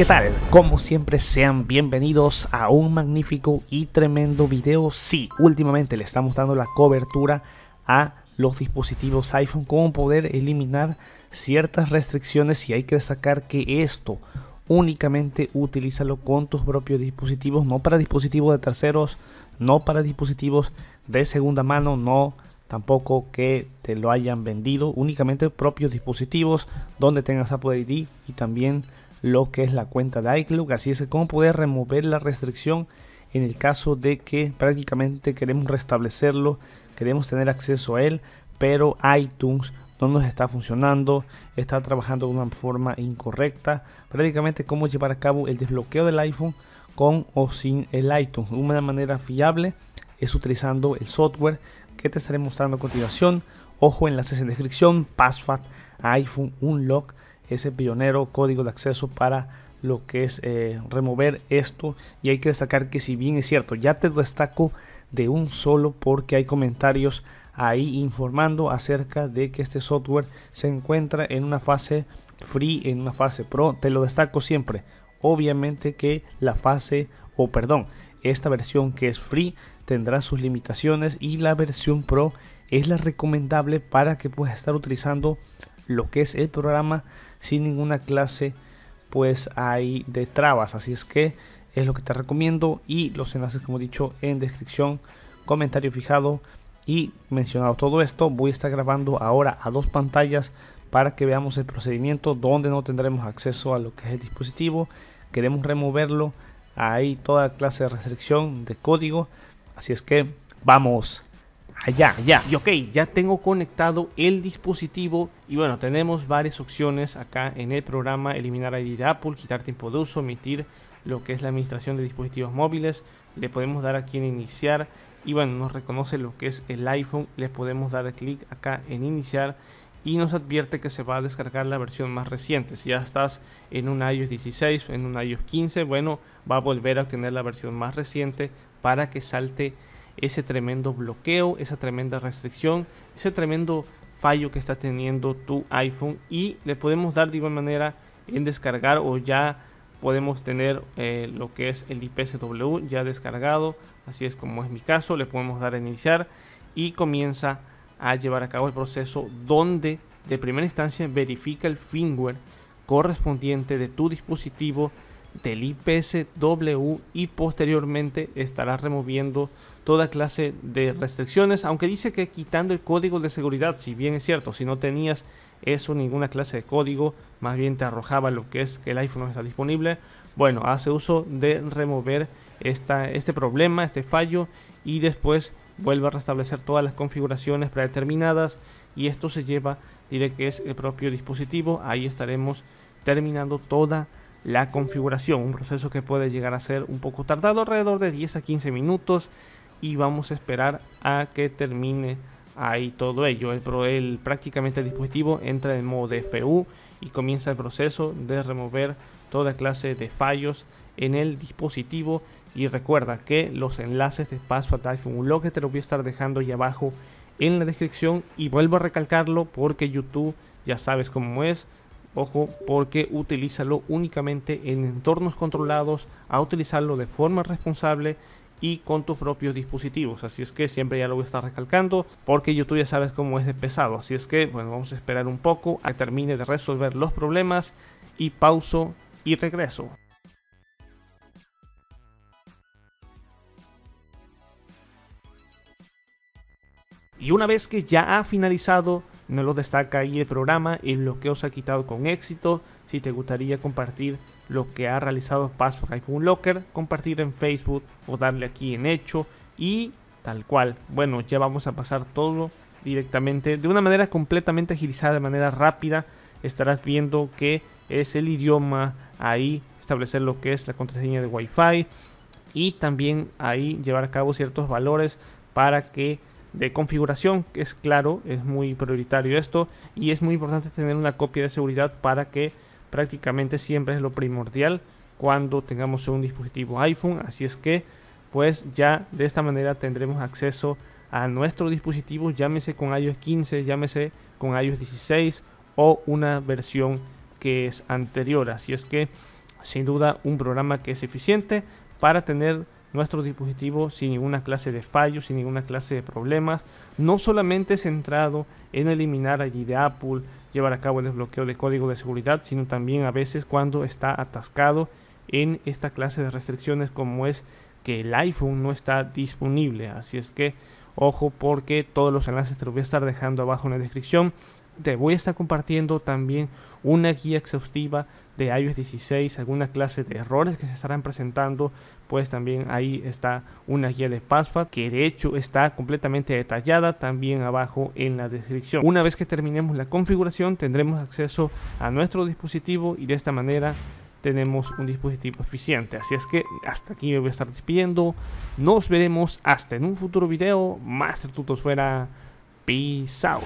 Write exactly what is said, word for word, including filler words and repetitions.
¿qué tal? Como siempre, sean bienvenidos a un magnífico y tremendo video. Sí, últimamente le estamos dando la cobertura a los dispositivos iPhone, cómo poder eliminar ciertas restricciones, y hay que destacar que esto únicamente utilízalo con tus propios dispositivos, no para dispositivos de terceros, no para dispositivos de segunda mano, no tampoco que te lo hayan vendido, únicamente propios dispositivos donde tengas Apple I D y también lo que es la cuenta de iCloud. Así es que cómo poder remover la restricción en el caso de que prácticamente queremos restablecerlo, queremos tener acceso a él, pero iTunes no nos está funcionando, está trabajando de una forma incorrecta. Prácticamente cómo llevar a cabo el desbloqueo del iPhone con o sin el iTunes. Una manera fiable es utilizando el software que te estaré mostrando a continuación. Ojo, enlaces en descripción, PassFab iPhone Unlocker, ese pionero código de acceso para lo que es eh, remover esto. Y hay que destacar que, si bien es cierto, ya te lo destaco de un solo porque hay comentarios ahí informando acerca de que este software se encuentra en una fase free, en una fase pro. Te lo destaco siempre. Obviamente que la fase, o oh, perdón, esta versión que es free tendrá sus limitaciones, y la versión pro es la recomendable para que puedas estar utilizando lo que es el programa sin ninguna clase pues hay de trabas. Así es que es lo que te recomiendo, y los enlaces, como he dicho, en descripción, comentario fijado y mencionado. Todo esto voy a estar grabando ahora a dos pantallas para que veamos el procedimiento, donde no tendremos acceso a lo que es el dispositivo, queremos removerlo, hay toda clase de restricción de código. Así es que vamos allá, allá. Y ok, ya tengo conectado el dispositivo, y bueno, tenemos varias opciones acá en el programa: eliminar I D de Apple, quitar tiempo de uso, omitir lo que es la administración de dispositivos móviles. Le podemos dar aquí en iniciar, y bueno, nos reconoce lo que es el iPhone. Le podemos dar clic acá en iniciar y nos advierte que se va a descargar la versión más reciente. Si ya estás en un iOS dieciséis, en un iOS quince, bueno, va a volver a obtener la versión más reciente para que salte ese tremendo bloqueo, esa tremenda restricción, ese tremendo fallo que está teniendo tu iPhone. Y le podemos dar de igual manera en descargar, o ya podemos tener eh, lo que es el I P S W ya descargado. Así es como es mi caso. Le podemos dar a iniciar y comienza a llevar a cabo el proceso, donde de primera instancia verifica el firmware correspondiente de tu dispositivo del I P S W, y posteriormente estará removiendo toda clase de restricciones, aunque dice que quitando el código de seguridad. Si bien es cierto, si no tenías eso, ninguna clase de código, más bien te arrojaba lo que es que el iPhone no está disponible, bueno, hace uso de remover esta, este problema, este fallo, y después vuelve a restablecer todas las configuraciones predeterminadas, y esto se lleva directo que es el propio dispositivo. Ahí estaremos terminando toda la configuración, un proceso que puede llegar a ser un poco tardado, alrededor de diez a quince minutos, y vamos a esperar a que termine ahí todo ello. El, el, prácticamente el dispositivo entra en modo D F U y comienza el proceso de remover toda clase de fallos en el dispositivo. Y recuerda que los enlaces de PassFab iPhone Unlocker te los voy a estar dejando ahí abajo en la descripción, y vuelvo a recalcarlo porque YouTube ya sabes cómo es. Ojo, porque utilízalo únicamente en entornos controlados, a utilizarlo de forma responsable y con tus propios dispositivos. Así es que siempre ya lo voy a estar recalcando, porque YouTube ya sabes cómo es de pesado. Así es que bueno, vamos a esperar un poco a que termine de resolver los problemas, y pauso y regreso. Y una vez que ya ha finalizado, nos lo destaca ahí el programa: el bloqueo se ha quitado con éxito. Si te gustaría compartir lo que ha realizado PassFab iPhone Unlocker, compartir en Facebook o darle aquí en hecho, y tal cual. Bueno, ya vamos a pasar todo directamente de una manera completamente agilizada, de manera rápida. Estarás viendo que es el idioma, ahí establecer lo que es la contraseña de Wi-Fi, y también ahí llevar a cabo ciertos valores para que de configuración, que es claro, es muy prioritario esto, y es muy importante tener una copia de seguridad para que prácticamente siempre es lo primordial cuando tengamos un dispositivo iPhone. Así es que pues ya de esta manera tendremos acceso a nuestro dispositivo, llámese con iOS quince, llámese con iOS dieciséis o una versión que es anterior. Así es que sin duda un programa que es eficiente para tener nuestro dispositivo sin ninguna clase de fallos, sin ninguna clase de problemas, no solamente centrado en eliminar I D de Apple, llevar a cabo el desbloqueo de código de seguridad, sino también a veces cuando está atascado en esta clase de restricciones como es que el iPhone no está disponible. Así es que ojo, porque todos los enlaces te los voy a estar dejando abajo en la descripción. Te voy a estar compartiendo también una guía exhaustiva de iOS dieciséis, alguna clase de errores que se estarán presentando, pues también ahí está una guía de PassFab que de hecho está completamente detallada también abajo en la descripción. Una vez que terminemos la configuración tendremos acceso a nuestro dispositivo y de esta manera tenemos un dispositivo eficiente. Así es que hasta aquí me voy a estar despidiendo. Nos veremos hasta en un futuro video. Master Tutos fuera. Peace out.